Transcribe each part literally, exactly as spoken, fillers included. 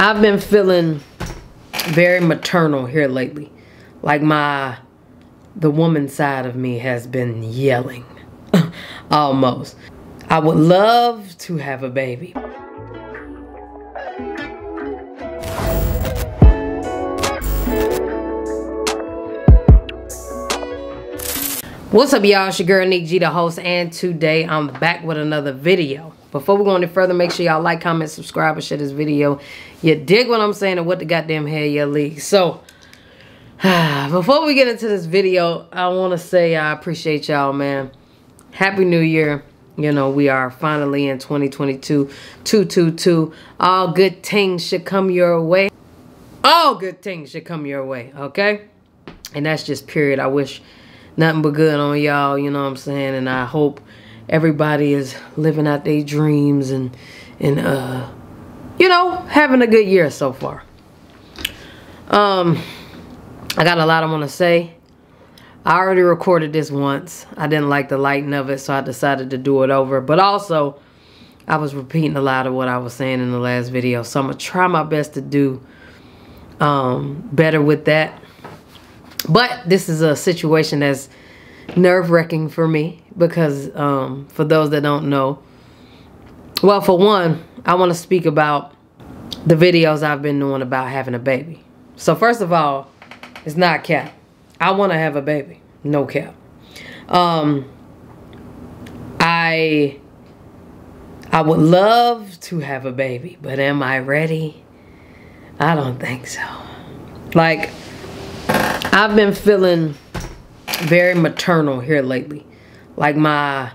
I've been feeling very maternal here lately. Like my, the woman side of me has been yelling almost. I would love to have a baby. What's up, y'all? It's your girl Neek G, the host, and today I'm back with another video. Before we go any further, make sure y'all like, comment, subscribe, and share this video. You dig what I'm saying and what the goddamn hell you leak. So, before we get into this video, I want to say I appreciate y'all, man. Happy New Year. You know, we are finally in twenty twenty-two. two two two. All good things should come your way. All good things should come your way, okay? And that's just period. I wish nothing but good on y'all, you know what I'm saying? And I hope everybody is living out their dreams and, and uh, you know, having a good year so far. Um, I got a lot I want to say. I already recorded this once. I didn't like the lighting of it, so I decided to do it over. But also, I was repeating a lot of what I was saying in the last video. So I'm going to try my best to do um, better with that. But this is a situation that's nerve-wracking for me because um, for those that don't know, well, for one, I want to speak about the videos I've been doing about having a baby. So first of all, it's not cap. I want to have a baby. No cap. Um, I, I would love to have a baby, but am I ready? I don't think so. Like, I've been feeling very maternal here lately. Like my,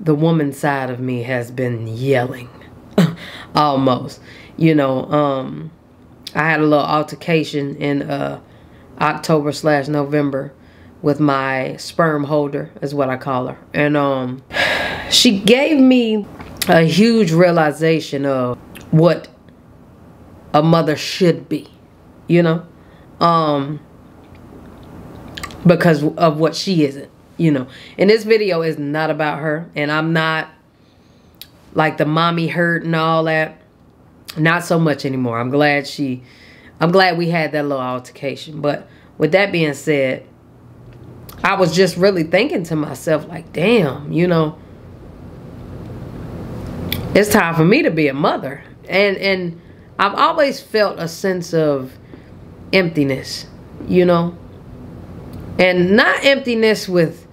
the woman side of me has been yelling almost. You know, um, I had a little altercation in uh, October slash November with my sperm holder, is what I call her. And um, she gave me a huge realization of what a mother should be, you know? Um... because of what she isn't, you know. And this video is not about her, and I'm not like the mommy hurt and all that. Not so much anymore. I'm glad she, I'm glad we had that little altercation. But with that being said, I was just really thinking to myself, like, damn, you know, it's time for me to be a mother. And, and I've always felt a sense of emptiness, you know. And not emptiness with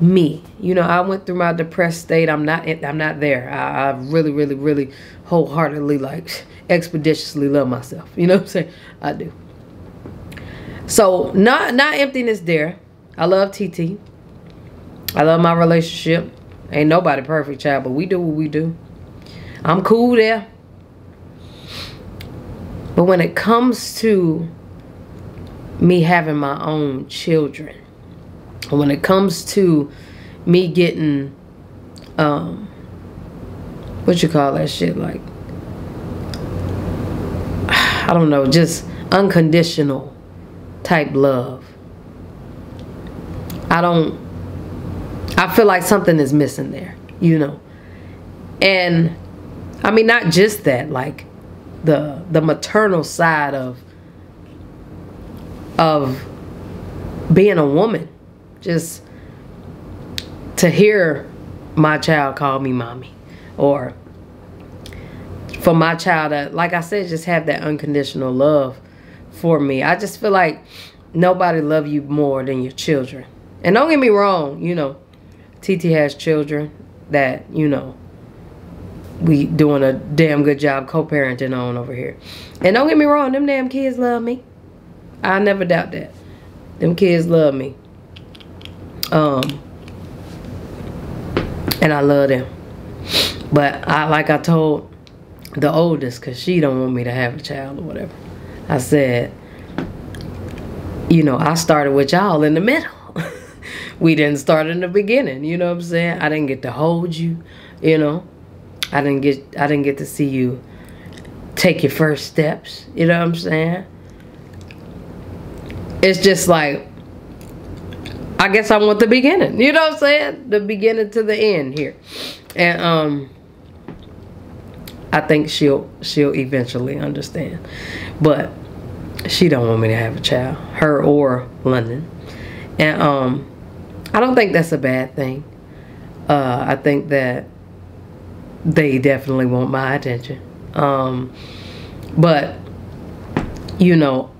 me. You know, I went through my depressed state. I'm not I'm not there. I, I really, really, really wholeheartedly, like, expeditiously love myself. You know what I'm saying? I do. So, not, not emptiness there. I love T T. I love my relationship. Ain't nobody perfect, child, but we do what we do. I'm cool there. But when it comes to me having my own children, when it comes to me getting um what you call that shit, like, I don't know, just unconditional type love, I don't I feel like something is missing there, you know. And I mean, not just that, like the the maternal side of of being a woman. Just to hear my child call me mommy, or for my child to, like I said, just have that unconditional love for me. I just feel like nobody loves you more than your children. And don't get me wrong, you know, T T has children that, you know, we doing a damn good job co-parenting on over here. And don't get me wrong, them damn kids love me. I never doubt that. Them kids love me. Um, and I love them. But I, like I told the oldest, because she don't want me to have a child or whatever, I said, you know, I started with y'all in the middle. We didn't start in the beginning. You know what I'm saying? I didn't get to hold you. You know, I didn't get, I didn't get to see you take your first steps. You know what I'm saying? It's just like, I guess I want the beginning. You know what I'm saying? The beginning to the end here. And um, I think she'll she'll eventually understand. But she don't want me to have a child, her or London. And um, I don't think that's a bad thing. Uh, I think that they definitely want my attention. Um, but, you know,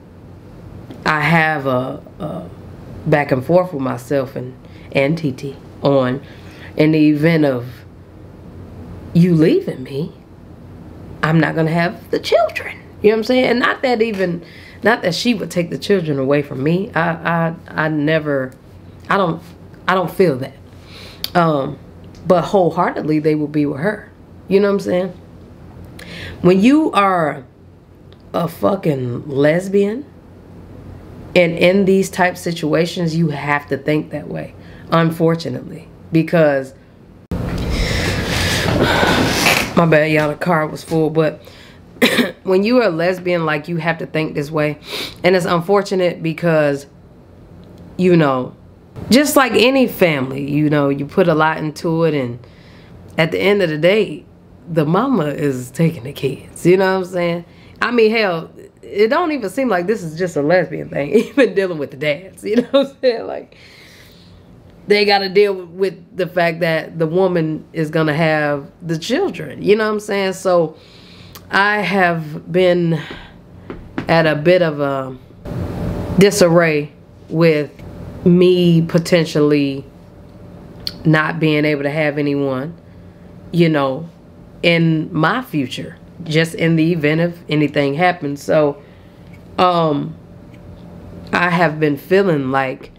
I have a, a back and forth with myself and, and T T on, in the event of you leaving me, I'm not going to have the children. You know what I'm saying? And not that even, not that she would take the children away from me. I, I, I never, I don't, I don't feel that. Um, but wholeheartedly, they will be with her. You know what I'm saying? When you are a fucking lesbian and in these type situations, you have to think that way, unfortunately, because my bad, y'all, the car was full, but when you are a lesbian, like, you have to think this way. And it's unfortunate because, you know, just like any family, you know, you put a lot into it, and at the end of the day, the mama is taking the kids. You know what I'm saying? I mean, hell, it don't even seem like this is just a lesbian thing, even dealing with the dads. You know what I'm saying? Like, they got to deal with the fact that the woman is going to have the children. You know what I'm saying? So I have been at a bit of a disarray with me potentially not being able to have anyone, you know, in my future, just in the event if anything happens. So um I have been feeling like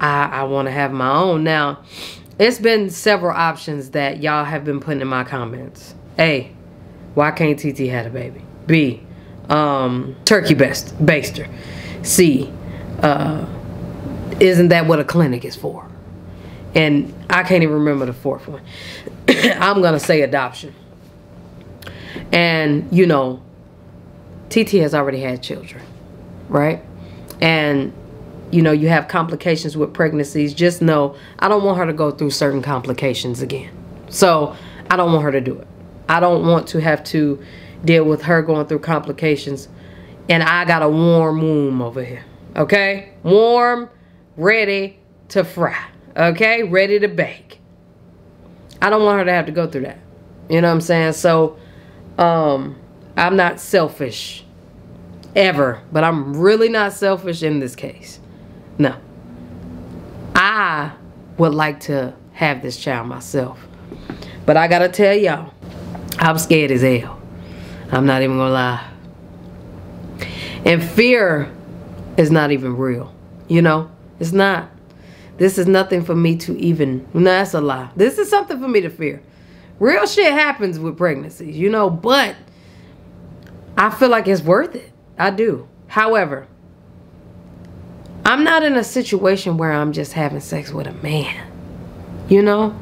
I, I want to have my own. Now, it's been several options that y'all have been putting in my comments. A, why can't T T have a baby? B, um, turkey best, baster. C, uh, isn't that what a clinic is for? And I can't even remember the fourth one. I'm going to say adoption. And, you know, T T has already had children, right? And, you know, you have complications with pregnancies. Just know, I don't want her to go through certain complications again. So, I don't want her to do it. I don't want to have to deal with her going through complications. And I got a warm womb over here. Okay? Warm, ready to fry. Okay? Ready to bake. I don't want her to have to go through that. You know what I'm saying? So, um, I'm not selfish. Ever. But I'm really not selfish in this case. No. I would like to have this child myself. But I gotta tell y'all, I'm scared as hell. I'm not even gonna lie. And fear is not even real. You know, it's not. This is nothing for me to even, no, that's a lie. This is something for me to fear. Real shit happens with pregnancies, you know, but I feel like it's worth it. I do. However, I'm not in a situation where I'm just having sex with a man, you know,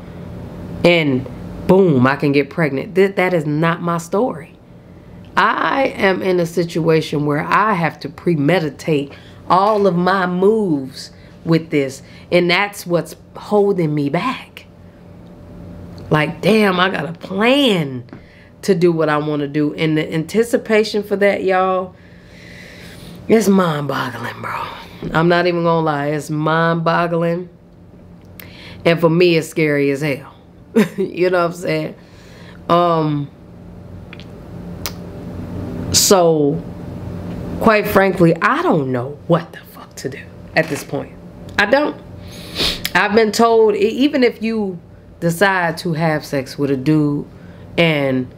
and boom, I can get pregnant. That, that is not my story. I am in a situation where I have to premeditate all of my moves with this. And that's what's holding me back. Like, damn, I got a plan to do what I want to do. And the anticipation for that, y'all, it's mind-boggling, bro. I'm not even going to lie. It's mind-boggling. And for me, it's scary as hell. You know what I'm saying? Um, so, quite frankly, I don't know what the fuck to do at this point. I don't. I've been told, even if you decide to have sex with a dude and,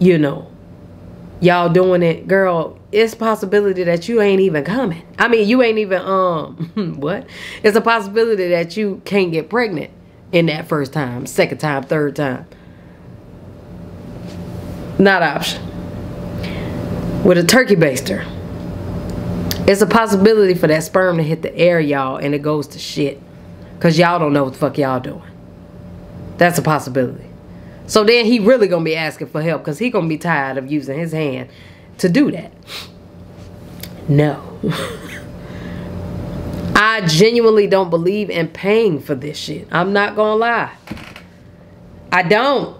you know, y'all doing it, girl, it's a possibility that you ain't even coming. I mean, you ain't even, um, what? It's a possibility that you can't get pregnant in that first time, second time, third time. Not an option. With a turkey baster, it's a possibility for that sperm to hit the air, y'all, and it goes to shit. Because y'all don't know what the fuck y'all doing. That's a possibility. So then he really going to be asking for help because he going to be tired of using his hand to do that. No. I genuinely don't believe in paying for this shit. I'm not going to lie. I don't.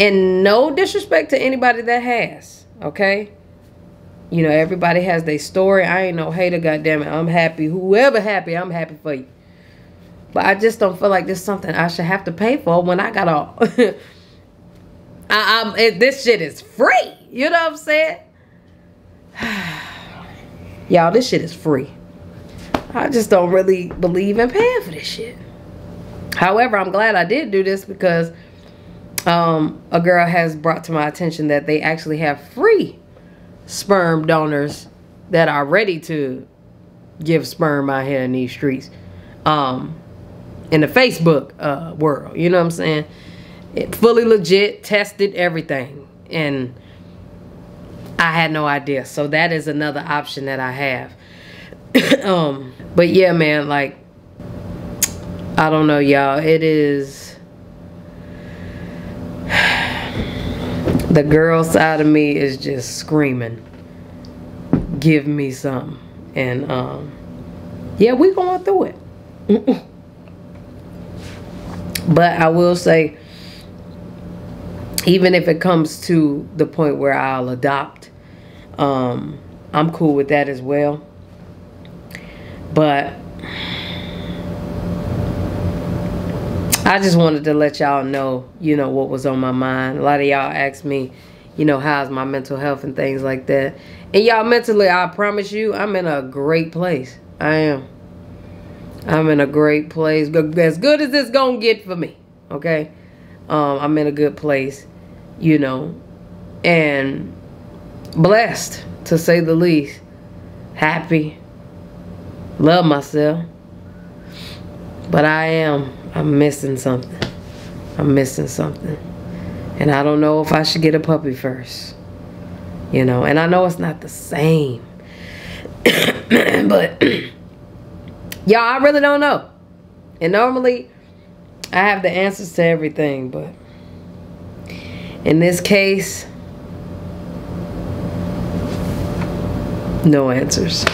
And no disrespect to anybody that has, okay? You know, everybody has their story. I ain't no hater, goddammit. I'm happy. Whoever happy, I'm happy for you. But I just don't feel like this is something I should have to pay for when I got off. I, I'm, it, this shit is free. You know what I'm saying? Y'all, this shit is free. I just don't really believe in paying for this shit. However, I'm glad I did do this because um, a girl has brought to my attention that they actually have free sperm donors that are ready to give sperm out here in these streets. Um, in the Facebook uh, world, you know what I'm saying? It fully legit, tested everything. And I had no idea. So that is another option that I have. um, but yeah, man, like, I don't know, y'all. It is the girl side of me is just screaming, give me something. And um, yeah, we going through it. Mm-mm. But I will say, even if it comes to the point where I'll adopt, um, I'm cool with that as well. But I just wanted to let y'all know, you know, what was on my mind. A lot of y'all asked me, you know, how's my mental health and things like that. And y'all, mentally, I promise you, I'm in a great place. I am. I'm in a great place. As good as it's gonna get for me, okay? Um, I'm in a good place, you know, and blessed, to say the least. Happy. Love myself. But I am. I'm missing something. I'm missing something. And I don't know if I should get a puppy first. You know, and I know it's not the same. But y'all, I really don't know. And normally, I have the answers to everything. But in this case, no answers.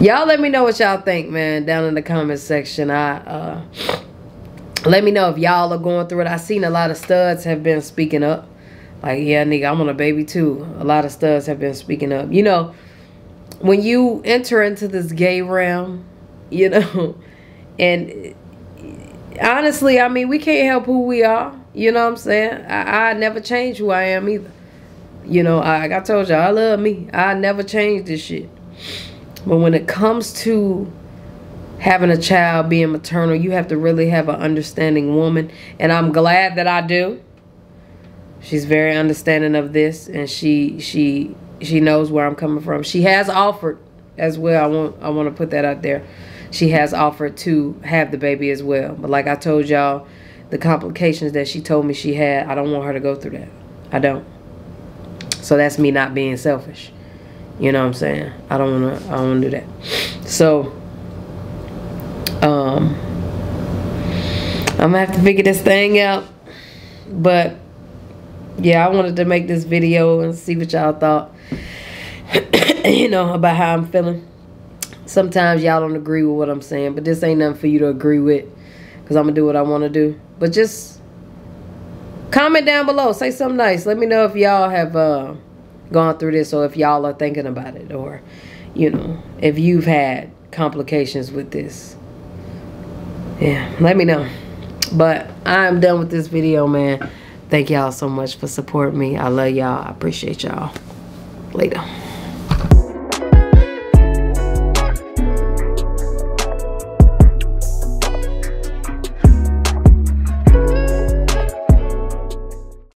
Y'all let me know what y'all think, man, down in the comment section. I uh, Let me know if y'all are going through it. I've seen a lot of studs have been speaking up. Like, yeah, nigga, I'm on a baby too. A lot of studs have been speaking up. You know, when you enter into this gay realm, you know, and honestly, I mean, we can't help who we are. You know what I'm saying? I, I never change who I am either. You know, I, like I told y'all, I love me. I never change this shit. But when it comes to having a child, being maternal, you have to really have an understanding woman. And I'm glad that I do. She's very understanding of this, and she she she knows where I'm coming from. She has offered as well. I want I want to put that out there. She has offered to have the baby as well. But like I told y'all, the complications that she told me she had, I don't want her to go through that. I don't. So that's me not being selfish. You know what I'm saying? I don't want to I don't want to do that. So um I'm going to have to figure this thing out. But yeah, I wanted to make this video and see what y'all thought. You know, about how I'm feeling. Sometimes y'all don't agree with what I'm saying, but this ain't nothing for you to agree with, because I'm going to do what I want to do. But just comment down below. Say something nice. Let me know if y'all have uh, gone through this, or if y'all are thinking about it, or, you know, if you've had complications with this. Yeah, let me know. But I'm done with this video, man. Thank y'all so much for supporting me. I love y'all. I appreciate y'all. Later.